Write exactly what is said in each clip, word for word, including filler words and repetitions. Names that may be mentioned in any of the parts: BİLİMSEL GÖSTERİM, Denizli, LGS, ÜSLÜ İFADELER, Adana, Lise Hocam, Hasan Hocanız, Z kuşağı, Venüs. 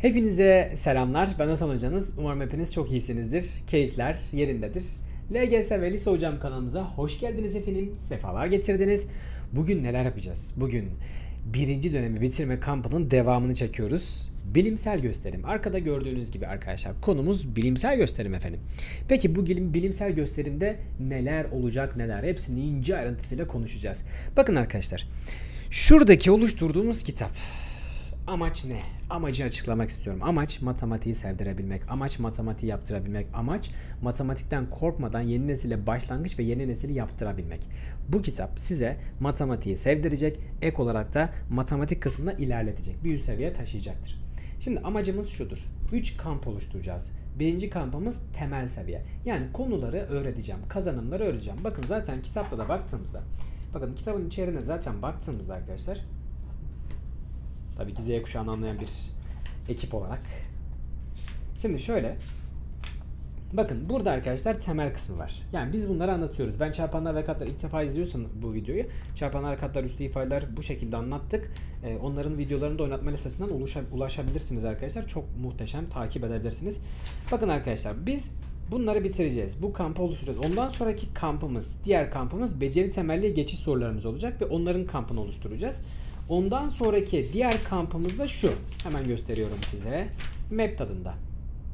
Hepinize selamlar. Ben Hasan Hocanız. Umarım hepiniz çok iyisinizdir. Keyifler yerindedir. L G S ve Lise Hocam kanalımıza hoş geldiniz efendim. Sefalar getirdiniz. Bugün neler yapacağız? Bugün birinci dönemi bitirme kampının devamını çekiyoruz. Bilimsel gösterim. Arkada gördüğünüz gibi arkadaşlar konumuz bilimsel gösterim efendim. Peki bu bilimsel gösterimde neler olacak neler? Hepsini ince ayrıntısıyla konuşacağız. Bakın arkadaşlar. Şuradaki oluşturduğumuz kitap. Amaç ne? Amacı açıklamak istiyorum. Amaç matematiği sevdirebilmek, amaç matematiği yaptırabilmek, amaç matematikten korkmadan yeni nesile başlangıç ve yeni nesili yaptırabilmek. Bu kitap size matematiği sevdirecek, ek olarak da matematik kısmına ilerletecek, bir üst seviye taşıyacaktır. Şimdi amacımız şudur. üç kamp oluşturacağız. Birinci kampımız temel seviye. Yani konuları öğreteceğim, kazanımları öğreteceğim. Bakın zaten kitapta da baktığımızda, bakın kitabın içeriğine zaten baktığımızda arkadaşlar, tabii ki Z kuşağını anlayan bir ekip olarak. Şimdi şöyle. Bakın burada arkadaşlar temel kısmı var. Yani biz bunları anlatıyoruz. Ben çarpanlar ve katlar, ilk defa izliyorsan bu videoyu. Çarpanlar, katlar, üstü ifadeler bu şekilde anlattık. Ee, onların videolarını da oynatma listesinden ulaşabilirsiniz arkadaşlar. Çok muhteşem, takip edebilirsiniz. Bakın arkadaşlar biz bunları bitireceğiz. Bu kampı oluşturacağız. Ondan sonraki kampımız, diğer kampımız beceri temelli geçiş sorularımız olacak ve onların kampını oluşturacağız. Ondan sonraki diğer kampımız da şu. Hemen gösteriyorum size. Map tadında.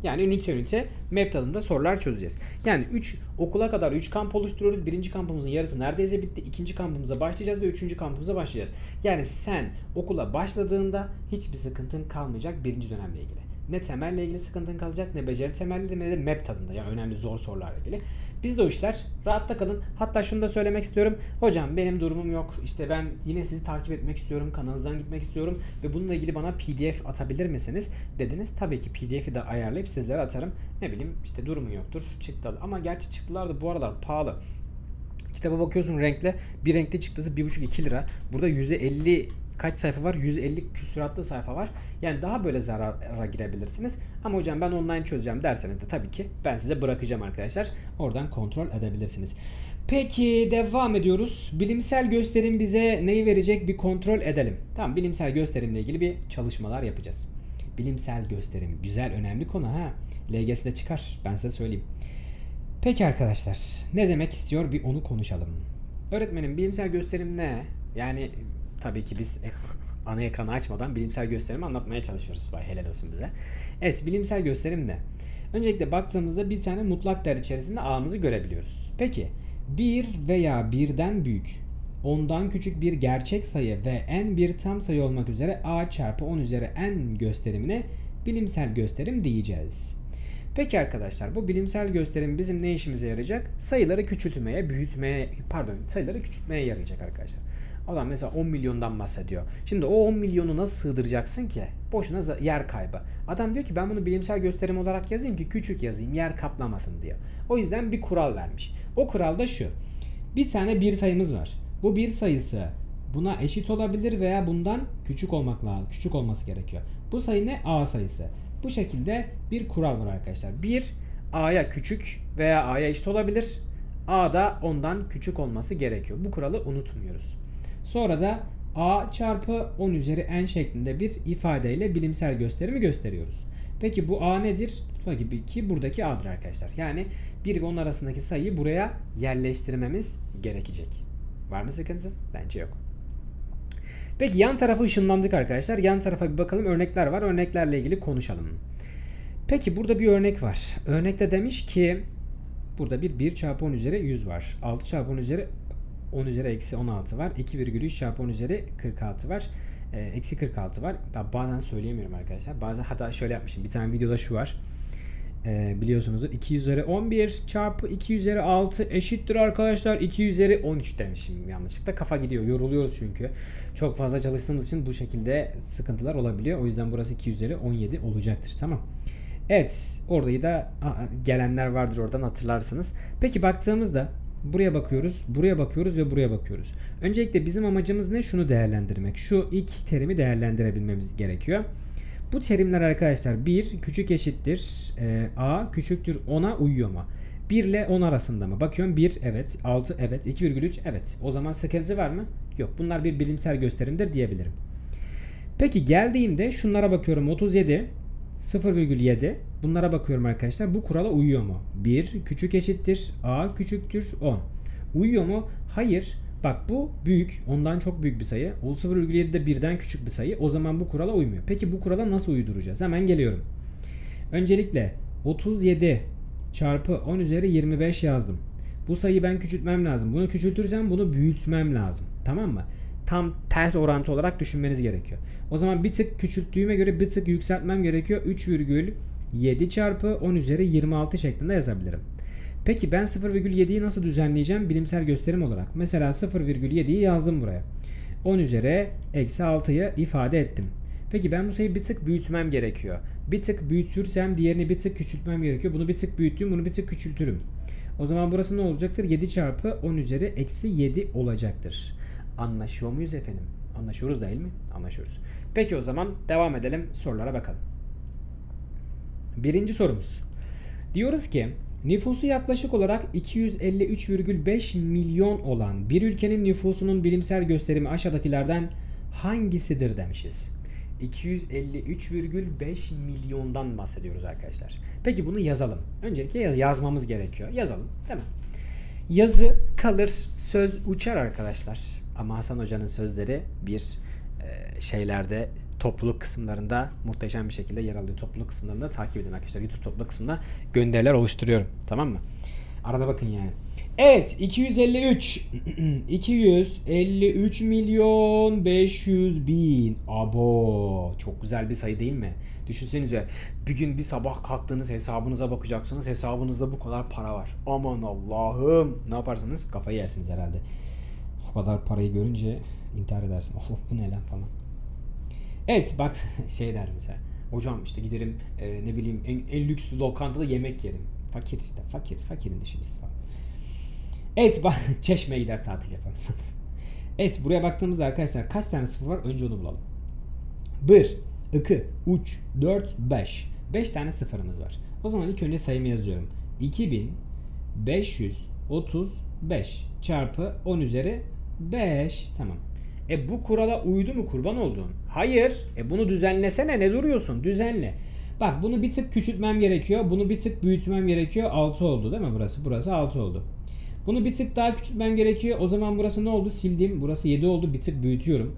Yani ünite ünite map tadında sorular çözeceğiz. Yani üç okula kadar üç kamp oluşturuyoruz. Birinci kampımızın yarısı neredeyse bitti. İkinci kampımıza başlayacağız ve üçüncü kampımıza başlayacağız. Yani sen okula başladığında hiçbir sıkıntın kalmayacak birinci dönemle ilgili. Ne temelle ilgili sıkıntın kalacak, ne beceri temelli, ne de map tadında. Yani önemli zor sorularla ilgili. Biz de o işler, rahatta kalın. Hatta şunu da söylemek istiyorum. Hocam benim durumum yok. İşte ben yine sizi takip etmek istiyorum. Kanalınızdan gitmek istiyorum. Ve bununla ilgili bana P D F atabilir misiniz? Dediniz. Tabii ki P D F'i de ayarlayıp sizlere atarım. Ne bileyim işte durumu yoktur. Çıktı. Ama gerçi çıktılar da bu aralar pahalı. Kitaba bakıyorsun renkli. Bir renkli çıktısı bir buçuk iki lira. Burada yüz elli kaç sayfa var? yüz elli küsuratlı sayfa var. Yani daha böyle zarara girebilirsiniz. Ama hocam ben online çözeceğim derseniz de tabii ki ben size bırakacağım arkadaşlar. Oradan kontrol edebilirsiniz. Peki devam ediyoruz. Bilimsel gösterim bize neyi verecek bir kontrol edelim. Tamam, bilimsel gösterimle ilgili bir çalışmalar yapacağız. Bilimsel gösterim. Güzel, önemli konu ha. L G S'de çıkar. Ben size söyleyeyim. Peki arkadaşlar ne demek istiyor bir onu konuşalım. Öğretmenim bilimsel gösterim ne? Yani tabii ki biz ana ekranı açmadan bilimsel gösterimi anlatmaya çalışıyoruz. Vay helal olsun bize. Evet, bilimsel gösterim ne? Öncelikle baktığımızda bir tane mutlak değer içerisinde A'mızı görebiliyoruz. Peki bir veya birden büyük, ondan küçük bir gerçek sayı ve en bir tam sayı olmak üzere A çarpı on üzeri N gösterimine bilimsel gösterim diyeceğiz. Peki arkadaşlar bu bilimsel gösterim bizim ne işimize yarayacak? Sayıları küçültmeye, büyütmeye, pardon sayıları küçültmeye yarayacak arkadaşlar. Adam mesela on milyondan bahsediyor. Şimdi o on milyonu nasıl sığdıracaksın ki? Boşuna yer kaybı. Adam diyor ki ben bunu bilimsel gösterim olarak yazayım ki küçük yazayım, yer kaplamasın diyor. O yüzden bir kural vermiş. O kural da şu. Bir tane bir sayımız var. Bu bir sayısı buna eşit olabilir veya bundan küçük olmak lazım. Küçük olması gerekiyor. Bu sayı ne? A sayısı. Bu şekilde bir kural var arkadaşlar. Bir A'ya küçük veya A'ya eşit olabilir. A da ondan küçük olması gerekiyor. Bu kuralı unutmuyoruz. Sonra da A çarpı on üzeri N şeklinde bir ifadeyle bilimsel gösterimi gösteriyoruz. Peki bu A nedir? Tabii ki buradaki A'dır arkadaşlar. Yani bir ve on arasındaki sayıyı buraya yerleştirmemiz gerekecek. Var mı sıkıntı? Bence yok. Peki yan tarafa ışınlandık arkadaşlar. Yan tarafa bir bakalım. Örnekler var. Örneklerle ilgili konuşalım. Peki burada bir örnek var. Örnekte demiş ki burada bir bir çarpı on üzeri yüz var. altı çarpı on üzeri on üzeri eksi on altı var. iki virgül üç çarpı on üzeri kırk altı var. Eksi kırk altı var. Ben bazen söyleyemiyorum arkadaşlar. Bazen hatta şöyle yapmışım. Bir tane videoda şu var. E, biliyorsunuzdur. iki üzeri on bir çarpı iki üzeri altı eşittir arkadaşlar. iki üzeri on üç demişim yanlışlıkla. Kafa gidiyor. Yoruluyoruz çünkü. Çok fazla çalıştığımız için bu şekilde sıkıntılar olabiliyor. O yüzden burası iki üzeri on yedi olacaktır. Tamam. Evet. Orayı da gelenler vardır. Oradan hatırlarsınız. Peki baktığımızda buraya bakıyoruz, buraya bakıyoruz ve buraya bakıyoruz. Öncelikle bizim amacımız ne? Şunu değerlendirmek. Şu ilk terimi değerlendirebilmemiz gerekiyor. Bu terimler arkadaşlar bir küçük eşittir e, A küçüktür ona uyuyor mu? bir ile on arasında mı? Bakıyorum bir evet, altı evet, iki virgül üç evet. O zaman sıkıntı var mı? Yok. Bunlar bir bilimsel gösterimdir diyebilirim. Peki geldiğimde şunlara bakıyorum. otuz yedi sıfır virgül yedi. Bunlara bakıyorum arkadaşlar. Bu kurala uyuyor mu? bir küçük eşittir a küçüktür on. Uyuyor mu? Hayır. Bak bu büyük. ondan çok büyük bir sayı. O sıfır virgül yedi de birden küçük bir sayı. O zaman bu kurala uymuyor. Peki bu kurala nasıl uyduracağız? Hemen geliyorum. Öncelikle otuz yedi çarpı on üzeri yirmi beş yazdım. Bu sayıyı ben küçültmem lazım. Bunu küçültüreceğim. Bunu büyütmem lazım. Tamam mı? Tam ters orantı olarak düşünmeniz gerekiyor. O zaman bir tık küçülttüğüme göre bir tık yükseltmem gerekiyor. üç virgül yedi çarpı on üzeri yirmi altı şeklinde yazabilirim. Peki ben sıfır virgül yediyi nasıl düzenleyeceğim bilimsel gösterim olarak? Mesela sıfır virgül yediyi yazdım buraya. on üzeri eksi altıyı ifade ettim. Peki ben bu sayıyı bir tık büyütmem gerekiyor. Bir tık büyütürsem diğerini bir tık küçültmem gerekiyor. Bunu bir tık büyüttüm, bunu bir tık küçültürüm. O zaman burası ne olacaktır? yedi çarpı on üzeri eksi yedi olacaktır. Anlaşıyor muyuz efendim? Anlaşıyoruz değil mi? Anlaşıyoruz. Peki o zaman devam edelim, sorulara bakalım. Birinci sorumuz. Diyoruz ki nüfusu yaklaşık olarak iki yüz elli üç virgül beş milyon olan bir ülkenin nüfusunun bilimsel gösterimi aşağıdakilerden hangisidir demişiz. iki yüz elli üç virgül beş milyondan bahsediyoruz arkadaşlar. Peki bunu yazalım. Öncelikle yaz yazmamız gerekiyor. Yazalım. Tamam. Yazı kalır, söz uçar arkadaşlar. Ama Hasan Hoca'nın sözleri bir e, şeylerde, topluluk kısımlarında muhteşem bir şekilde yer alıyor. Topluluk kısımlarında takip edin arkadaşlar. YouTube topluluk kısmında gönderiler oluşturuyorum. Tamam mı? Arada bakın yani. Evet, iki yüz elli üç milyon beş yüz bin. Abo, çok güzel bir sayı değil mi? Düşünsenize, bir gün bir sabah kalktığınız hesabınıza bakacaksınız. Hesabınızda bu kadar para var. Aman Allah'ım. Ne yaparsınız? Kafayı yersiniz herhalde. O kadar parayı görünce intihar edersin. Oh, bu ne lan falan. Evet bak şey der mesela. Hocam işte giderim e, ne bileyim en, en lüksü lokantada yemek yerim. Fakir işte. Fakir. Fakirin düşüncesi falan. Evet bak Çeşme'ye gider tatil yapar. Evet buraya baktığımızda arkadaşlar kaç tane sıfır var? Önce onu bulalım. bir, iki, üç, dört, beş. beş tane sıfırımız var. O zaman ilk önce sayımı yazıyorum. iki bin beş yüz otuz beş çarpı on üzeri beş. Tamam. E bu kurala uydu mu kurban olduğun? Hayır. E bunu düzenlesene. Ne duruyorsun? Düzenle. Bak bunu bir tık küçültmem gerekiyor. Bunu bir tık büyütmem gerekiyor. altı oldu değil mi burası? Burası altı oldu. Bunu bir tık daha küçültmem gerekiyor. O zaman burası ne oldu? Sildim. Burası yedi oldu. Bir tık büyütüyorum.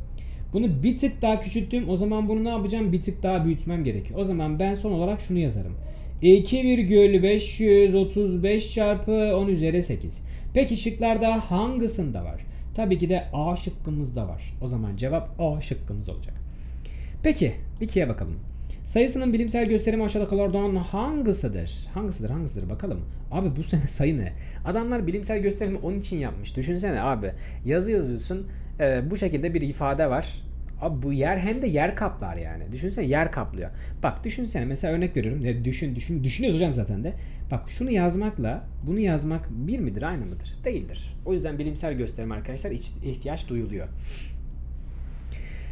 Bunu bir tık daha küçülttüm. O zaman bunu ne yapacağım? Bir tık daha büyütmem gerekiyor. O zaman ben son olarak şunu yazarım. iki virgül beş yüz otuz beş çarpı on üzeri sekiz. Peki şıklarda hangisinde var? Tabii ki de A şıkkımızda var. O zaman cevap A şıkkımız olacak. Peki ikiye bakalım. Sayısının bilimsel gösterimi aşağıdakilerden hangisidir? Hangisidir hangisidir bakalım. Abi bu sayı ne? Adamlar bilimsel gösterimi onun için yapmış. Düşünsene abi. Yazı yazıyorsun. E, bu şekilde bir ifade var. Abi bu yer hem de yer kaplar yani. Düşünsene yer kaplıyor. Bak düşünsene mesela örnek veriyorum. E, düşün düşün. Düşünüyoruz hocam zaten de. Bak şunu yazmakla bunu yazmak bir midir aynı mıdır? Değildir. O yüzden bilimsel gösterim arkadaşlar ihtiyaç duyuluyor.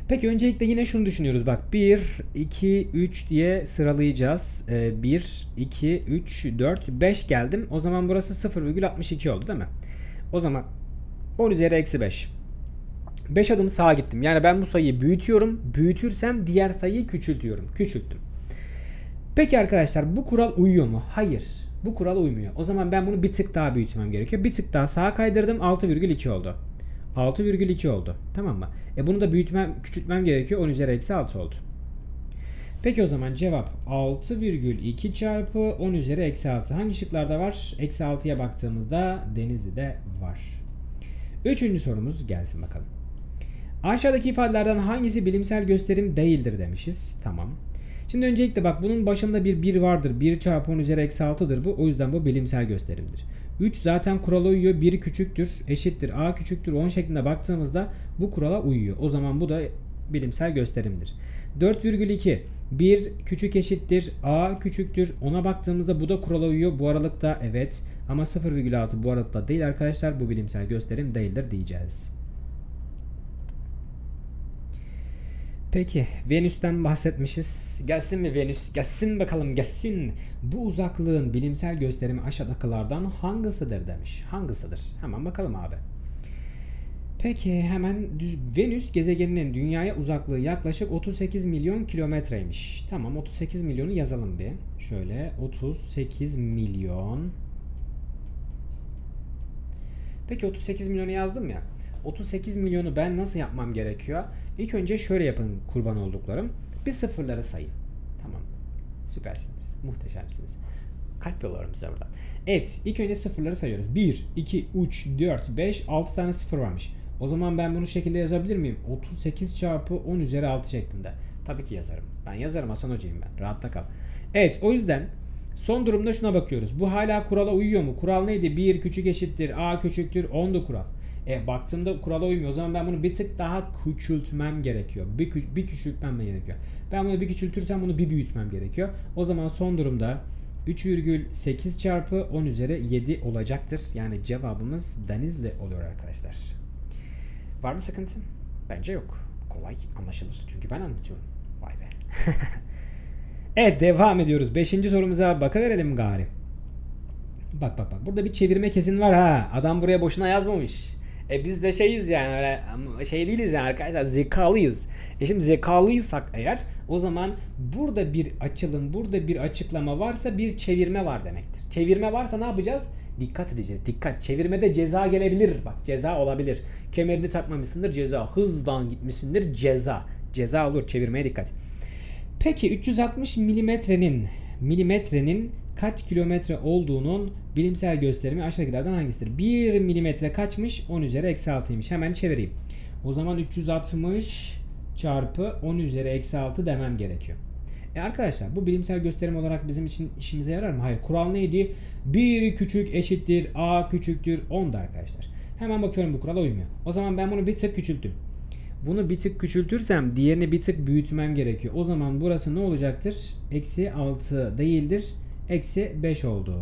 Peki öncelikle yine şunu düşünüyoruz. Bak bir, iki, üç diye sıralayacağız. E, bir, iki, üç, dört, beş geldim. O zaman burası sıfır virgül altmış iki oldu değil mi? O zaman on üzeri eksi beş. beş adım sağa gittim. Yani ben bu sayıyı büyütüyorum. Büyütürsem diğer sayıyı küçültüyorum. Küçülttüm. Peki arkadaşlar bu kural uyuyor mu? Hayır. Bu kurala uymuyor. O zaman ben bunu bir tık daha büyütmem gerekiyor. Bir tık daha sağa kaydırdım. altı virgül iki oldu. altı virgül iki oldu. Tamam mı? E bunu da büyütmem, küçültmem gerekiyor. on üzeri eksi altı oldu. Peki o zaman cevap altı virgül iki çarpı on üzeri eksi altı. Hangi şıklarda var? Eksi altıya baktığımızda Denizli'de var. Üçüncü sorumuz gelsin bakalım. Aşağıdaki ifadelerden hangisi bilimsel gösterim değildir demişiz. Tamam. Şimdi öncelikle bak bunun başında bir bir vardır. bir çarpı on üzeri eksi altıdır bu. O yüzden bu bilimsel gösterimdir. üç zaten kurala uyuyor. bir küçüktür, eşittir a küçüktür on şeklinde baktığımızda bu kurala uyuyor. O zaman bu da bilimsel gösterimdir. dört virgül iki bir küçük eşittir a küçüktür ona baktığımızda bu da kurala uyuyor. Bu aralıkta evet ama sıfır virgül altı bu aralıkta değil arkadaşlar. Bu bilimsel gösterim değildir diyeceğiz. Peki Venüs'ten bahsetmişiz. Gelsin mi Venüs? Gelsin bakalım gelsin. Bu uzaklığın bilimsel gösterimi aşağıdakilerden hangisidir demiş. Hangisidir? Hemen bakalım abi. Peki hemen düz, Venüs gezegeninin dünyaya uzaklığı yaklaşık otuz sekiz milyon kilometreymiş. Tamam, otuz sekiz milyonu yazalım bir. Şöyle otuz sekiz milyon. Peki otuz sekiz milyonu yazdım ya. otuz sekiz milyonu ben nasıl yapmam gerekiyor? İlk önce şöyle yapın kurban olduklarım. Bir sıfırları sayın. Tamam. Süpersiniz. Muhteşemsiniz. Kalp yollarım size buradan. Evet. İlk önce sıfırları sayıyoruz. bir, iki, üç, dört, beş, altı tane sıfır varmış. O zaman ben bunu şekilde yazabilir miyim? otuz sekiz çarpı on üzeri altı şeklinde. Tabii ki yazarım. Ben yazarım. Hasan Hocayım ben. Rahatta kal. Evet. O yüzden son durumda şuna bakıyoruz. Bu hala kurala uyuyor mu? Kural neydi? bir küçük eşittir. A küçüktür. ondu kural. E, baktığımda kurala uymuyor. O zaman ben bunu bir tık daha küçültmem gerekiyor. Bir, bir küçültmem gerekiyor. Ben bunu bir küçültürsem bunu bir büyütmem gerekiyor. O zaman son durumda üç virgül sekiz çarpı on üzeri yedi olacaktır. Yani cevabımız Denizli oluyor arkadaşlar. Var mı sıkıntı? Bence yok. Kolay anlaşılır. Çünkü ben anlatıyorum. Vay be. Evet, devam ediyoruz. beşinci sorumuza bakıverelim gari. Bak bak bak. Burada bir çevirme kesin var ha. Adam buraya boşuna yazmamış. E biz de şeyiz yani, öyle şey değiliz yani arkadaşlar, zekalıyız. E şimdi zekalıysak eğer, o zaman burada bir açılım, burada bir açıklama varsa bir çevirme var demektir. Çevirme varsa ne yapacağız? Dikkat edeceğiz. Dikkat. Çevirmede ceza gelebilir. Bak, ceza olabilir. Kemerini takmamışsındır, ceza. Hızdan gitmişsindir, ceza. Ceza olur. Çevirmeye dikkat. Peki üç yüz altmış milimetrenin milimetrenin kaç kilometre olduğunun bilimsel gösterimi aşağıdakilerden hangisidir? bir milimetre kaçmış? on üzeri eksi altıymış. Hemen çevireyim. O zaman üç yüz altmış çarpı on üzeri eksi altı demem gerekiyor. E arkadaşlar, bu bilimsel gösterim olarak bizim için işimize yarar mı? Hayır. Kural neydi? bir küçük eşittir a küçüktür ondu arkadaşlar. Hemen bakıyorum, bu kurala uymuyor. O zaman ben bunu bir tık küçülttüm. Bunu bir tık küçültürsem diğerini bir tık büyütmem gerekiyor. O zaman burası ne olacaktır? eksi altı değildir. eksi beş oldu.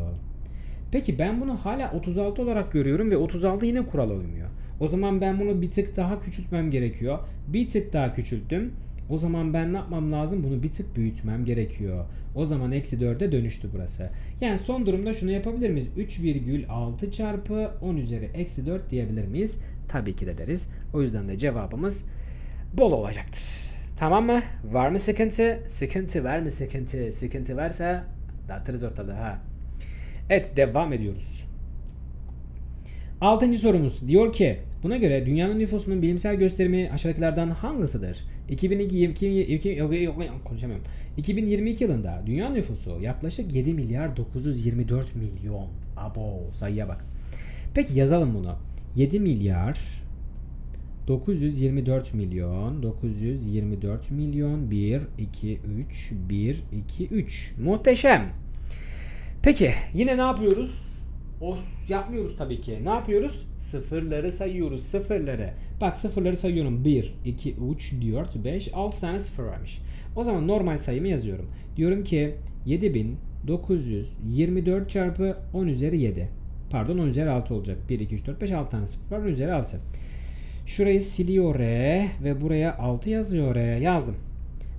Peki ben bunu hala otuz altı olarak görüyorum ve otuz altı yine kurala uymuyor. O zaman ben bunu bir tık daha küçültmem gerekiyor. Bir tık daha küçülttüm. O zaman ben ne yapmam lazım? Bunu bir tık büyütmem gerekiyor. O zaman eksi dörde dönüştü burası. Yani son durumda şunu yapabilir miyiz? üç virgül altı çarpı on üzeri eksi dört diyebilir miyiz? Tabii ki de deriz. O yüzden de cevabımız bol olacaktır. Tamam mı? Var mı sıkıntı? Sıkıntı var mı sıkıntı? Sıkıntı varsa dağıtırız ortada ha. Evet, devam ediyoruz. altıncı sorumuz diyor ki, buna göre dünyanın nüfusunun bilimsel gösterimi aşağıdakilerden hangisidir? iki bin yirmi iki yılında dünya nüfusu yaklaşık yedi milyar dokuz yüz yirmi dört milyon. Abo, sayıya bak. Peki yazalım bunu. yedi milyar dokuz yüz yirmi dört milyon dokuz yüz yirmi dört milyon bir, iki, üç, bir, iki, üç. Muhteşem. Peki yine ne yapıyoruz? Os yapmıyoruz tabii ki. Ne yapıyoruz? Sıfırları sayıyoruz. Sıfırları. Bak, sıfırları sayıyorum. bir, iki, üç, dört, beş, altı tane sıfır varmış. O zaman normal sayımı yazıyorum. Diyorum ki yedi bin dokuz yüz yirmi dört çarpı on üzeri yedi. Pardon, on üzeri altı olacak. bir, iki, üç, dört, beş, altı tane sıfır var. on üzeri altı. Şurayı siliyor re ve buraya altı yazıyor re. Yazdım.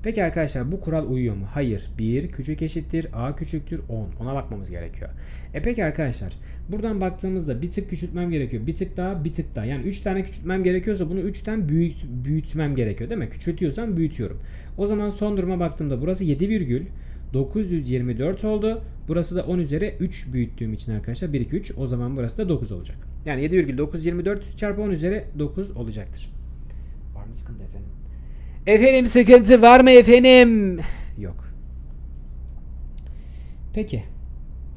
Peki arkadaşlar, bu kural uyuyor mu? Hayır. bir küçük eşittir a küçüktür on. Ona bakmamız gerekiyor. E peki arkadaşlar, buradan baktığımızda bir tık küçültmem gerekiyor. Bir tık daha, bir tık daha. Yani üç tane küçültmem gerekiyorsa bunu üçten büyüt, büyütmem gerekiyor değil mi? Küçültüyorsam büyütüyorum. O zaman son duruma baktığımda burası yedi virgül dokuz yüz yirmi dört oldu. Burası da on üzeri üç büyüttüğüm için arkadaşlar bir, iki, üç. O zaman burası da dokuz olacak. Yani yedi virgül dokuz yüz yirmi dört çarpı on üzeri dokuz olacaktır. Var mı sıkıntı efendim? Efendim sıkıntı var mı efendim? Yok. Peki.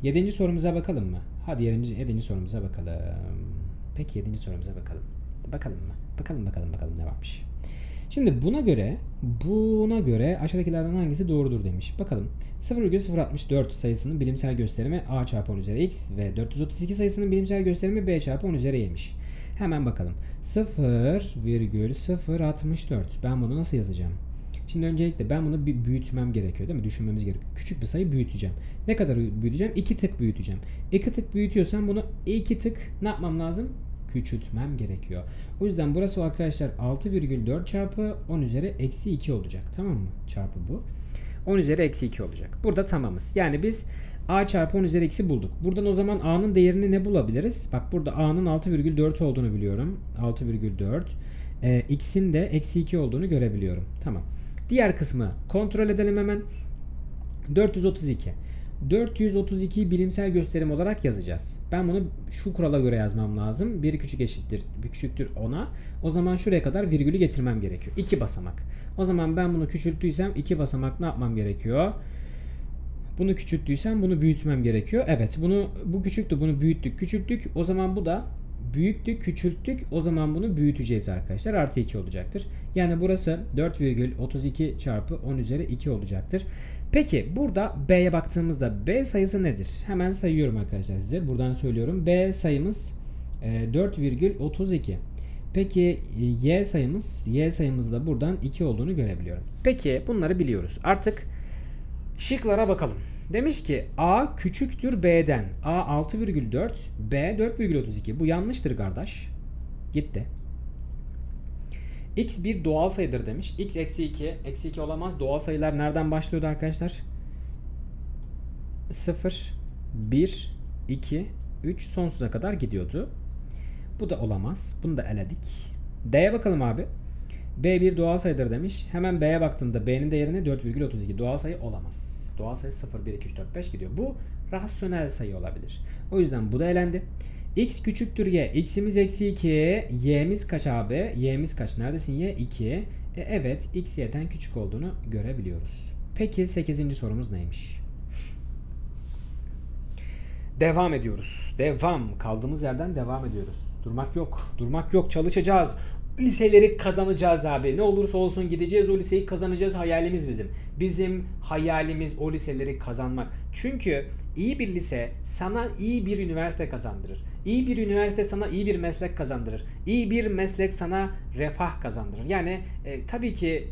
yedinci sorumuza bakalım mı? Hadi yedinci sorumuza bakalım. Peki yedinci sorumuza bakalım. Bakalım mı? Bakalım bakalım bakalım ne varmış. Şimdi buna göre buna göre aşağıdakilerden hangisi doğrudur demiş. Bakalım. sıfır virgül sıfır altmış dört sayısının bilimsel gösterimi a çarpı on üzeri x ve dört yüz otuz iki sayısının bilimsel gösterimi b çarpı on üzeri y'miş. Hemen bakalım. sıfır virgül sıfır altmış dört. Ben bunu nasıl yazacağım? Şimdi öncelikle ben bunu bir büyütmem gerekiyor değil mi? Düşünmemiz gerekiyor. Küçük bir sayı büyüteceğim. Ne kadar büyüteceğim? iki tık büyüteceğim. iki tık büyütüyorsam bunu iki tık ne yapmam lazım? Küçültmem gerekiyor. O yüzden burası arkadaşlar altı virgül dört çarpı on üzeri eksi iki olacak. Tamam mı? Çarpı bu. on üzeri eksi iki olacak. Burada tamamız. Yani biz a çarpı on üzeri x'i bulduk. Buradan o zaman a'nın değerini ne bulabiliriz? Bak burada a'nın altı virgül dört olduğunu biliyorum. altı virgül dört. Ee, x'in de eksi iki olduğunu görebiliyorum. Tamam. Diğer kısmı kontrol edelim hemen. dört yüz otuz iki. dört yüz otuz ikiyi bilimsel gösterim olarak yazacağız. Ben bunu şu kurala göre yazmam lazım. bir küçük eşittir, bir küçüktür ona. O zaman şuraya kadar virgülü getirmem gerekiyor. iki basamak. O zaman ben bunu küçülttüysem iki basamak ne yapmam gerekiyor? Bunu küçülttüysem bunu büyütmem gerekiyor. Evet, bunu bu küçüktü, bunu büyüttük, küçülttük. O zaman bu da büyüktü, küçülttük. O zaman bunu büyüteceğiz arkadaşlar. Artı iki olacaktır. Yani burası dört virgül otuz iki çarpı on üzeri iki olacaktır. Peki burada B'ye baktığımızda B sayısı nedir? Hemen sayıyorum arkadaşlar size. Buradan söylüyorum. B sayımız dört virgül otuz iki. Peki Y sayımız? Y sayımız da buradan iki olduğunu görebiliyorum. Peki bunları biliyoruz. Artık şıklara bakalım. Demiş ki A küçüktür B'den. A altı virgül dört, B dört virgül otuz iki. Bu yanlıştır kardeş. Gitti. X bir doğal sayıdır demiş. X eksi iki. Eksi iki olamaz. Doğal sayılar nereden başlıyordu arkadaşlar? sıfır, bir, iki, üç sonsuza kadar gidiyordu. Bu da olamaz. Bunu da eledik. D'ye bakalım abi. B bir doğal sayıdır demiş. Hemen B'ye baktığımda B'nin değerine dört virgül otuz iki. Doğal sayı olamaz. Doğal sayı sıfır, bir, iki, üç, dört, beş gidiyor. Bu rasyonel sayı olabilir. O yüzden bu da elendi. X küçüktür Y. X'imiz eksi iki. Y'miz kaç abi? Y'miz kaç? Neredesin Y? iki. E, evet. X Y'den küçük olduğunu görebiliyoruz. Peki sekizinci sorumuz neymiş? Devam ediyoruz. Devam. Kaldığımız yerden devam ediyoruz. Durmak yok. Durmak yok. Çalışacağız. Liseleri kazanacağız abi. Ne olursa olsun gideceğiz, o liseyi kazanacağız. Hayalimiz bizim. Bizim hayalimiz o liseleri kazanmak. Çünkü iyi bir lise sana iyi bir üniversite kazandırır. İyi bir üniversite sana iyi bir meslek kazandırır. İyi bir meslek sana refah kazandırır. Yani e, tabii ki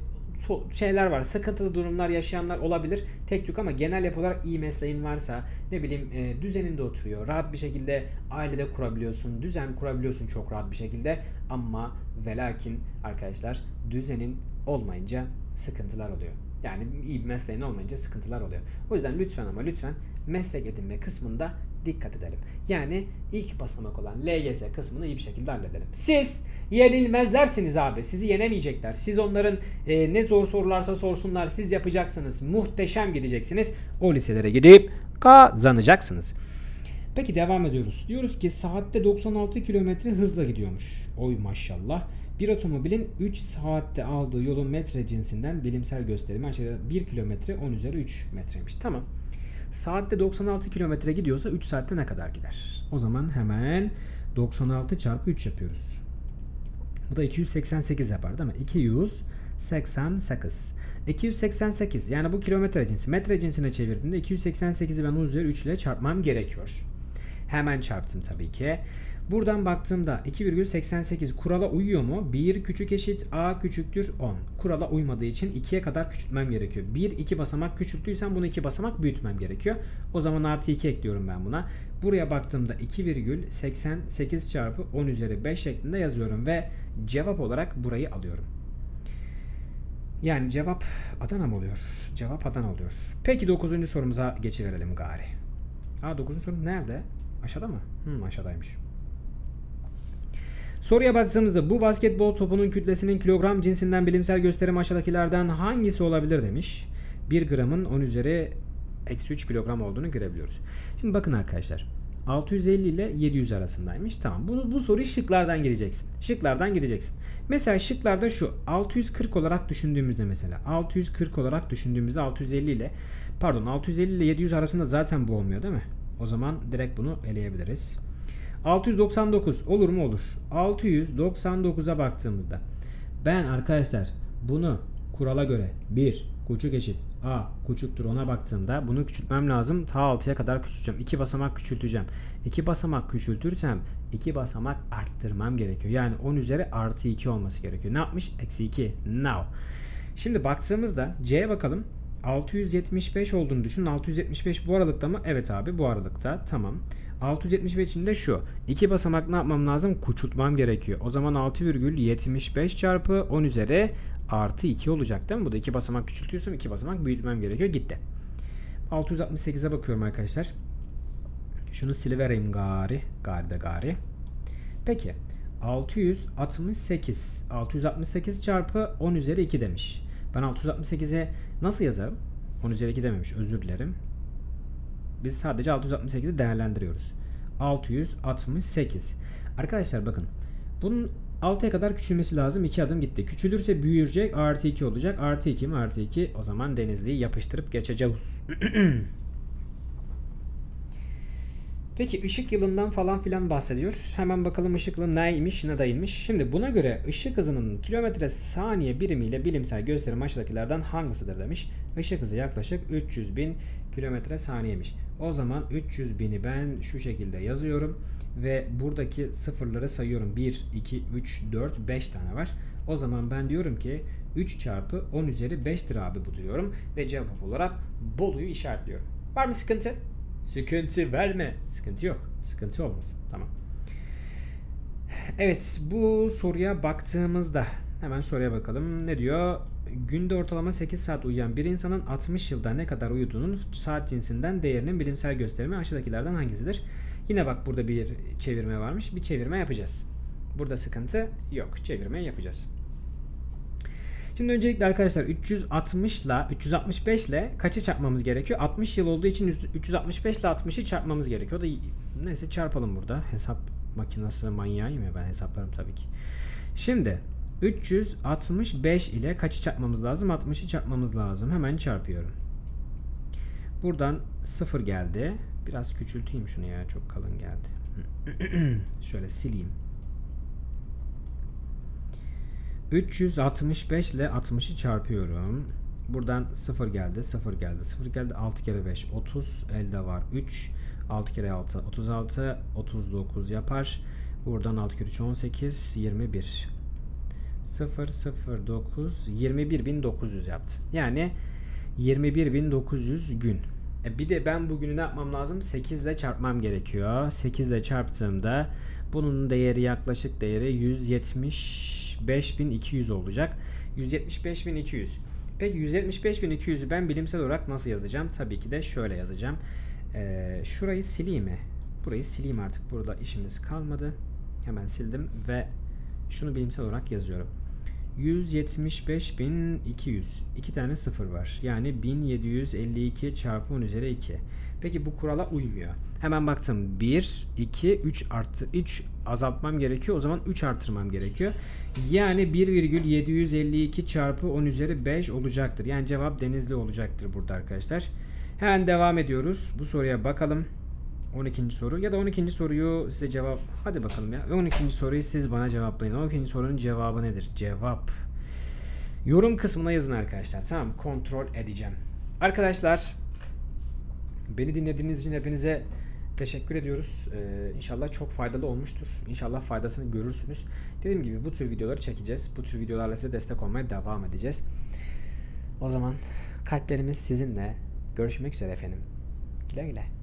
şeyler var, sıkıntılı durumlar yaşayanlar olabilir tek tük, ama genel yapı olarak iyi mesleğin varsa, ne bileyim e, düzeninde oturuyor, rahat bir şekilde ailede kurabiliyorsun, düzen kurabiliyorsun çok rahat bir şekilde. Ama ve lakin arkadaşlar, düzenin olmayınca sıkıntılar oluyor. Yani iyi bir mesleğin olmayınca sıkıntılar oluyor. O yüzden lütfen ama lütfen meslek edinme kısmında dikkat edelim. Yani ilk basamak olan L G S kısmını iyi bir şekilde halledelim. Siz yenilmezlersiniz abi. Sizi yenemeyecekler. Siz onların e, ne zor sorularsa sorsunlar, siz yapacaksınız. Muhteşem gideceksiniz. O liselere gidip kazanacaksınız. Peki devam ediyoruz. Diyoruz ki saatte doksan altı kilometre hızla gidiyormuş. Oy maşallah. Bir otomobilin üç saatte aldığı yolun metre cinsinden bilimsel gösterimi aşağıda bir kilometre on üzeri üç metreymiş. Tamam. Saatte doksan altı kilometre gidiyorsa üç saatte ne kadar gider? O zaman hemen doksan altı çarpı üç yapıyoruz. Bu da iki yüz seksen sekiz yapar değil mi? iki yüz seksen sekiz. iki yüz seksen sekiz. Yani bu kilometre cinsi. Metre cinsine çevirdiğimde iki yüz seksen sekizi ben on üzeri üç ile çarpmam gerekiyor. Hemen çarptım tabii ki. Buradan baktığımda iki virgül seksen sekiz kurala uyuyor mu? bir küçük eşit a küçüktür on. Kurala uymadığı için ikiye kadar küçültmem gerekiyor. bir iki basamak küçülttüysem bunu iki basamak büyütmem gerekiyor. O zaman artı iki ekliyorum ben buna. Buraya baktığımda iki virgül seksen sekiz çarpı on üzeri beş şeklinde yazıyorum ve cevap olarak burayı alıyorum. Yani cevap Adana mı oluyor? Cevap Adana oluyor. Peki dokuzuncu sorumuza geçiverelim gari. Aa, dokuzuncu soru nerede? Aşağıda mı? Hı, aşağıdaymış. Soruya baktığımızda bu basketbol topunun kütlesinin kilogram cinsinden bilimsel gösterim aşağıdakilerden hangisi olabilir demiş. bir gramın on üzeri eksi üç kilogram olduğunu görebiliyoruz. Şimdi bakın arkadaşlar. altı yüz elli ile yedi yüz arasındaymış. Tamam. Bunu, bu soruyu şıklardan gideceksin. Şıklardan gideceksin. Mesela şıklarda şu. altı yüz kırk olarak düşündüğümüzde mesela. altı yüz kırk olarak düşündüğümüzde altı yüz elli ile pardon altı yüz elli ile yedi yüz arasında zaten bu olmuyor değil mi? O zaman direkt bunu eleyebiliriz. altı yüz doksan dokuz olur mu? Olur. altı yüz doksan dokuza baktığımızda ben arkadaşlar bunu kurala göre bir küçük eşit a küçüktür ona baktığımda bunu küçültmem lazım. Ta altıya kadar küçülteceğim. iki basamak küçülteceğim. iki basamak küçültürsem iki basamak arttırmam gerekiyor. Yani on üzeri artı iki olması gerekiyor. Ne yapmış? Eksi iki. Now. Şimdi baktığımızda C'ye bakalım. altı yüz yetmiş beş olduğunu düşün. altı yüz yetmiş beş bu aralıkta mı? Evet abi bu aralıkta. Tamam. altı yüz yetmiş beş için de şu. iki basamak ne yapmam lazım? Küçültmem gerekiyor. O zaman altı virgül yetmiş beş çarpı on üzeri artı iki olacak değil mi? Bu da iki basamak küçültüyorsam iki basamak büyütmem gerekiyor. Gitti. altı yüz altmış sekize bakıyorum arkadaşlar. Şunu silivereyim gari. Gari de gari. Peki. altı yüz altmış sekiz. altı yüz altmış sekiz çarpı on üzeri iki demiş. Ben altı yüz altmış sekize nasıl yazarım? on üzeri iki dememiş. Özür dilerim. Biz sadece altı yüz altmış sekizi değerlendiriyoruz. altı yüz altmış sekiz. Arkadaşlar bakın. Bunun altıya kadar küçülmesi lazım. iki adım gitti. Küçülürse büyüyecek. Artı iki olacak. Artı iki mi? Artı iki. O zaman Denizli'yi yapıştırıp geçeceğiz. Peki ışık yılından falan filan bahsediyor. Hemen bakalım ışık yılı neymiş, ne değilmiş. Şimdi buna göre ışık hızının kilometre saniye birimiyle bilimsel gösterim aşağıdakilerden hangisidir demiş. Işık hızı yaklaşık üç yüz bin kilometre saniyemiş. O zaman üç yüz bini ben şu şekilde yazıyorum. Ve buradaki sıfırları sayıyorum. bir, iki, üç, dört, beş tane var. O zaman ben diyorum ki üç çarpı on üzeri beştir abi bu diyorum. Ve cevap olarak Bolu'yu işaretliyorum. Var mı sıkıntı? Sıkıntı verme. Sıkıntı yok. Sıkıntı olmasın. Tamam. Evet, bu soruya baktığımızda hemen soruya bakalım. Ne diyor? Günde ortalama sekiz saat uyuyan bir insanın altmış yılda ne kadar uyuduğunun saat cinsinden değerinin bilimsel gösterimi aşağıdakilerden hangisidir? Yine bak burada bir çevirme varmış. Bir çevirme yapacağız. Burada sıkıntı yok. Çevirme yapacağız. Şimdi öncelikle arkadaşlar üç yüz altmışla üç yüz altmış beşle kaçı çarpmamız gerekiyor? altmış yıl olduğu için üç yüz altmış beşle altmışı çarpmamız gerekiyor. O da neyse çarpalım burada. Hesap makinesi manyağıyım ya ben, hesaplarım tabii ki. Şimdi üç yüz altmış beş ile kaçı çarpmamız lazım? altmışı çarpmamız lazım. Hemen çarpıyorum. Buradan sıfır geldi. Biraz küçülteyim şunu ya. Çok kalın geldi. Şöyle sileyim. üç yüz altmış beş ile altmışı çarpıyorum. Buradan sıfır geldi. sıfır geldi. sıfır geldi. altı kere beş otuz. Elde var üç. altı kere altı otuz altı. otuz dokuz yapar. Buradan altı kere üç on sekiz yirmi bir. sıfır sıfır dokuz yirmi bir bin dokuz yüz yaptı. Yani yirmi bir bin dokuz yüz gün. E bir de ben bugünü ne yapmam lazım? sekiz ile çarpmam gerekiyor. sekiz ile çarptığımda bunun değeri yaklaşık değeri yüz yetmiş beş bin iki yüz olacak. yüz yetmiş beş bin iki yüz. Peki yüz yetmiş beş bin iki yüzü ben bilimsel olarak nasıl yazacağım? Tabii ki de şöyle yazacağım. Ee, şurayı sileyim mi? Burayı sileyim artık. Burada işimiz kalmadı. Hemen sildim ve şunu bilimsel olarak yazıyorum. yüz yetmiş beş bin iki yüz. iki tane sıfır var. Yani bin yedi yüz elli iki çarpı on üzeri iki. Peki bu kurala uymuyor. Hemen baktım. bir, iki, üç artı üç azaltmam gerekiyor. O zaman üç artırmam gerekiyor. Yani bir virgül yedi yüz elli iki çarpı on üzeri beş olacaktır. Yani cevap Denizli olacaktır burada arkadaşlar. Hemen devam ediyoruz. Bu soruya bakalım. on ikinci soru ya da on ikinci soruyu size cevap. Hadi bakalım ya. on ikinci soruyu siz bana cevaplayın. on ikinci sorunun cevabı nedir? Cevap. Yorum kısmına yazın arkadaşlar. Tamam, kontrol edeceğim. Arkadaşlar beni dinlediğiniz için hepinize teşekkür ediyoruz. Ee, inşallah çok faydalı olmuştur. İnşallah faydasını görürsünüz. Dediğim gibi bu tür videoları çekeceğiz. Bu tür videolarla size destek olmaya devam edeceğiz. O zaman kalplerimiz sizinle. Görüşmek üzere efendim. Güle güle.